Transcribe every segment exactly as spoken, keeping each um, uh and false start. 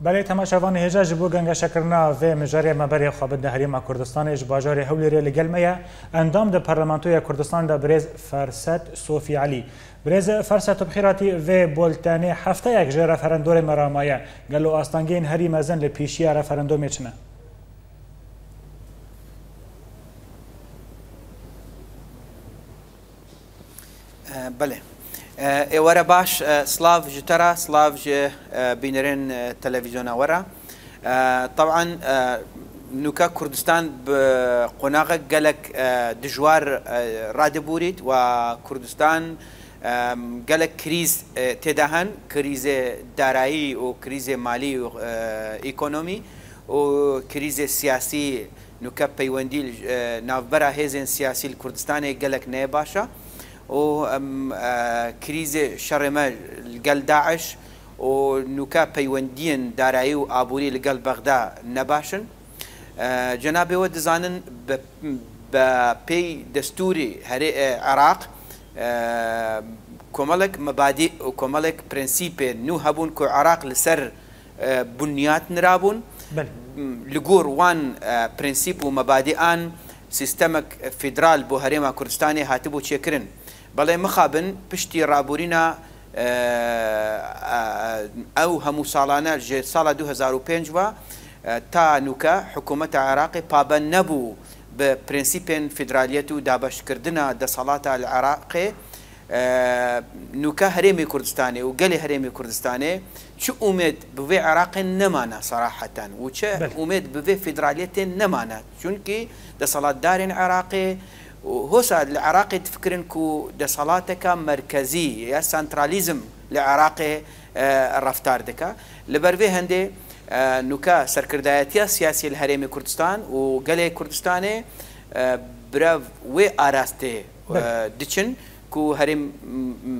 بله تماشاوان هجا جبو گنگا شکرنا و مجاری مبری خواب ده هریما کردستان اج باجاری هولیری لگلمه اندام ده پارلمانتوی کردستان ده برز فرست صوفی علی برز فرست بخیراتی و بولتانی هفته یک جه رفرندور مرامایه گلو آستانگین هری مزن لپیشی رفرندو میچنه بله اوارا باش سلاف جترا سلاف بينرين تلفزيون اورا طبعا نوكا كردستان بقناغ قالك دجوار رادبوريت وكردستان قالك كريز تدهن كريز دارائي وكريز مالي وايكونومي وكريز سياسي نوكا بيونديل نافبرا هيزن سياسي الكردستاني قالك نيباشا و كريزة شرمة لقل داعش و نوكا بيوندين دارائي و آبوري لقل بغدا نباشن جنابي و دزانن ببي دستوري عراق كمالك مبادئ و كمالك برنسيبي نو هبون كو عراق لسر بنيات نرابون لقور وان برنسيب و مبادئان سيستمك فيدرال بو هريما كردستاني هاتبو تشكرن بله مخابن پشتی رابورینا او همو سالانه جه سال دو هزار و پنج و تا نوکا حکومت عراق پابند نبو به پرنسیپین فدرالیت و دابش کردن د سالات العراق نوکا هریمی کردستانی و گلی هریمی کردستانی چه امید به عراق نمانه صراحتا و چه امید به فدرالیت نمانه چونکی د سالات دارن عراقی وهسا العراقي تفكرن كو دا صلاتك مركزي يا سنتراليزم العراقي الرفتار دكا لبرفي هندي نوكا سركردايتيا سياسي الهريمي كردستان وقالي كردستاني براف وي اراستي ديشن كو هريم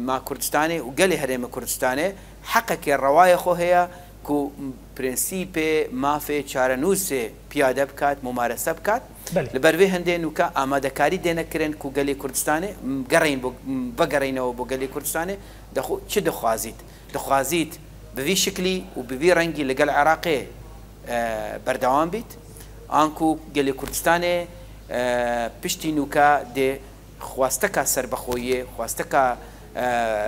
ما كردستاني وقالي هريمي كردستاني حقك الرواية خو هي كو برنسيبي ما في تشارنوسي بياده بكات ممارسه بكات لبروي هندي نوكا آماده كاري دينا كرين كو قالي كردستاني مقرين بقرينا و بو قالي كردستاني دخو شو دخوازيت دخوازيت بذي شكلي و بذي رنجي لقال عراقي بردوان بيت انكو قالي كردستاني بشتي نوكا دي خواستكا سربخويه خواستكا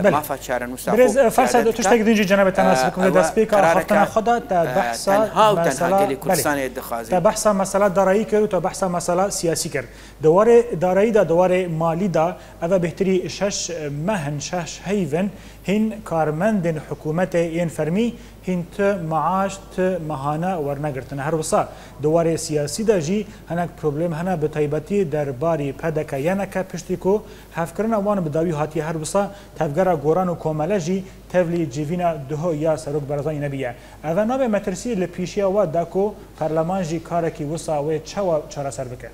ما فشار نوسا برز فرصة تشتاق دينجي جناب تناسبكم دا سبيكر أخطنا خدا تبحثا مسألة تبحثا مسألة دارائي كر وتبحثا مسألة سياسي كر دوار دارائي دا دوار مالي دا أذا بهتري شش مهن شش هيفن هن كارمندن حكومتي ينفرمي هن ت معاش ت مهانة ورنقرتن هر وصا دوار سياسي دا جي هناك بروبلم هنا بطيبتي درباري بدك ينك بشتكو هفكرنا وان بداوي هاتي هر وصا تفجر قرآن و کاملاجی تفلی جیوینا دهو یا سرک برزانی نبیه. اول نام مترسی لپیشی و دکو پارلمانجی کارکی وسا و چه چرا سر بکه؟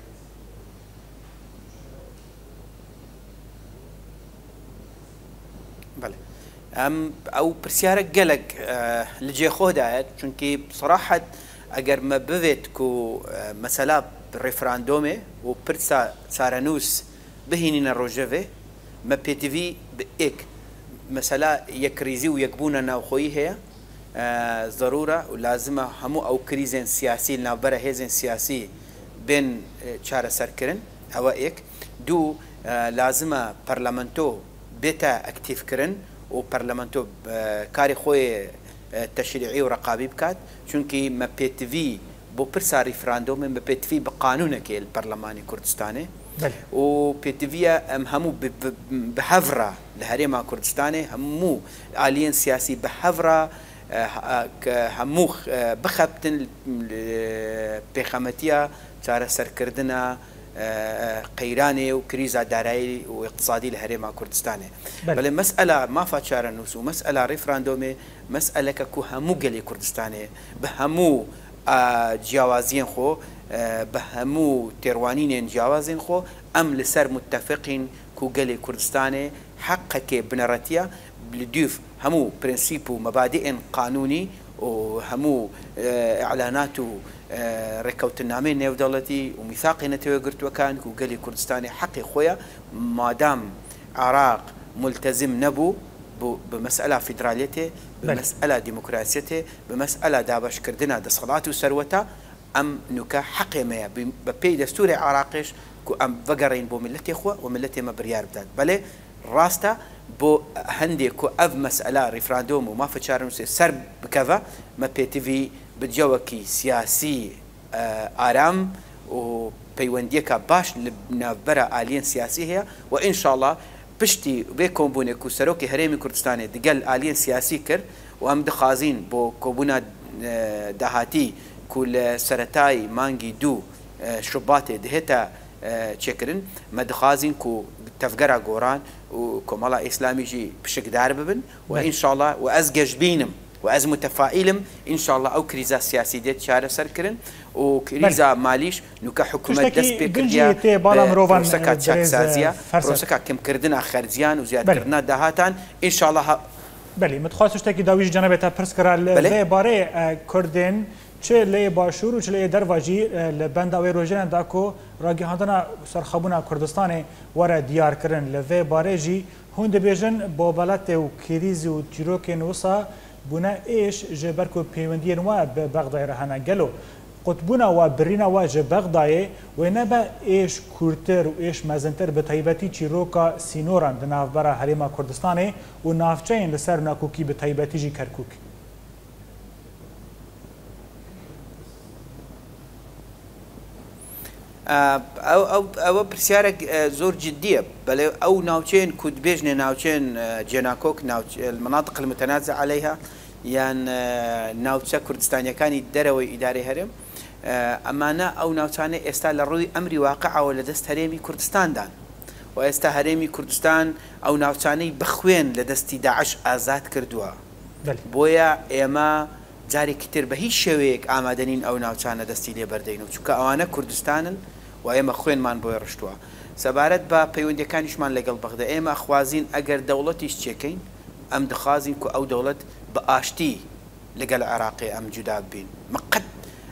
بله. ام او پرسیار جلگ لجی خود عهد چونکی صراحت اگر مبذت کو مسئله رفراندومه و پرسا سرانوس بهینی نروجه ما بي تي في بإك مسألة يكريزي ويكبونا ناوخوي هي آه ضرورة ولازمة همو أو كريزين سياسي نابرا هيزين سياسي بين شارة سركرن هوا إك دو آه لازمة برلمانتو بيتا أكتيف كرن وبرلمانتو كاري خوي تشريعي ورقابي بكات چونكي ما بي تي في بو برسا ريفراندوم ما بي تي في بقانونك البرلماني كردستاني و بيتفيا هم همو بحفرة لهريما كردستاني همو آليين سياسي بحفرة همو بخبتن بخمتيا تارا سركردنا قيراني وكريزة دارائي واقتصادي لهريما كردستاني بل مسألة ما فاتشارة نوسو مسألة ريفراندومي مسألة كو همو قلي كردستاني بهمو جياوازين خو بهمو تروانين جوازين خو ام لسر متفقين كو قلي كردستاني حقك بنراتيا لديف همو برنسيبو مبادئ قانوني وهمو اعلاناتو ركوتنامي نيو دولتي وميثاقي نتوي قرتو كان كو قلي كردستاني حقي خويا ما دام عراق ملتزم نبو بمسألة فيدراليته، بمسألة ديمقراطيته، بمسألة دابش كردنا دا صلاة وسروته، أم نكا حقيمة ببي دستور عراقش كأم فقرين بو ملتي إخوة وملتي ما بريار بدات بلي راستا بو هندي كو أذ مسألة ريفراندوم وما فتشارن سرب بكذا ما بي تي في بجوكي سياسي آرام و بيوانديكا باش لبنابرا آليين سياسي هي وإن شاء الله بشتي بيكم بوني كو سروكي هريمي كردستاني دقل آليين سياسي كر وهم دخازين بو كوبونا دهاتي كل سرتاي مانجي دو شباتي دهتا تشكرن مدخازين كو تفقرا قوران وكمالا إسلامي جي بشك دارببن وإن شاء الله وأزقج بينم وأز متفائلم إن شاء الله أو كريزة سياسية ديت شارة سركرن وكريزة ماليش نوكا حكومة دس بكردية بروسكا تشاكسازية بروسكا كم كردن آخر زيان وزياد كردنا دهاتان إن شاء الله. بلي متخواستش تاكي داويش جانبه تا برسكرا لذي باري كردن چه لی باشور و چه لی درواجی لبند اوی روژن داکو راگی هاندنا سرخبونا کردستان وره دیار کرن لوی باره جی هند بیجن با بلت و کریزی و تیروک نوسا بنا ایش جبرکو پیوندی نوا به بغدای رهنه گلو قطبونا و برینا و جبغدای و نبا ایش کورتر و ایش مزنتر به طیبتی تیروکا سینوران ده نافبرا حریما کردستان و نافچین لسر ناکوکی به طیبتی جی کرکوک. او او او برسيارك زور جديه بل او ناوتين كود بيجني ناوتين جناكوك المناطق المتنازع عليها يعني ناوتشا كردستانيا كاني دروي اداري هرم امانه او ناوتاني استال روي امري واقع ولا دست هرمي كردستان دان واستا هرمي كردستان او ناوتاني بخوين لدست داعش ازاد كردوا بويا اما جاري كتير بهي شويك عمادنين او ناوتانا دستيلي بردينو چوكا اوانا كردستان و ايما خوين من بوي رشتوا سبارت با پيوندكانش من لقل بغدا ايما اخوازين اگر دولتيش چيكين ام دخازين كو او دولت باشتي لقل عراقي ام جداب بين مقد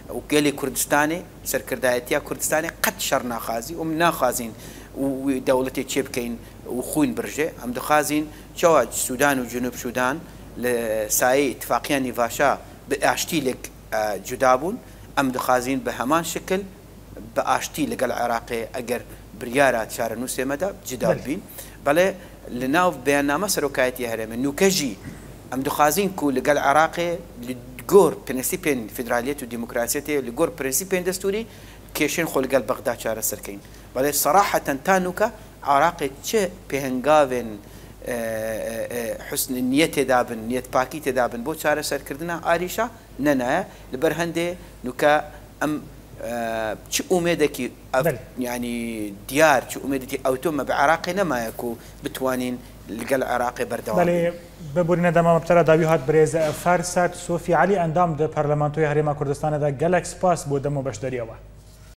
وقالي كردستاني سر كردايتيا كردستاني قد شرنا خازي ومن ناخازين ودولتي چيبكين وخوين برجي ام دخازين شواج سودان وجنوب سودان لساي اتفاقيا نيفاشا باشتي لك جدابون ام دخازين بهمان شكل باشتي لك العراقي اگر بريارات شار نوسي مدى جدابين بلا لناوف بيانا مصر وكايتي هرم نوكجي ام دخازين كو لك العراقي لغور برنسيبين فيدرالية وديمقراطية لغور برنسيبين دستوري كيشين خو لك بغداد شار السركين بلا صراحة تانوكا عراقي تشي بهنغافن حسن نيت دابن نيت باكي تدابن بو چاره سر كردنا عاريشا ننا لبرهنده نوكا ام چ اميدكي يعني ديار چ اميدتي او تم بعراقنا ما يكو بتوانين لقل عراقي بردوام بله ببورينا دما مبترا داويهات بريز فرست صوفي علي اندام د برلمانتوي هريما كردستان د گالاكس باس بو دمو بشدريوا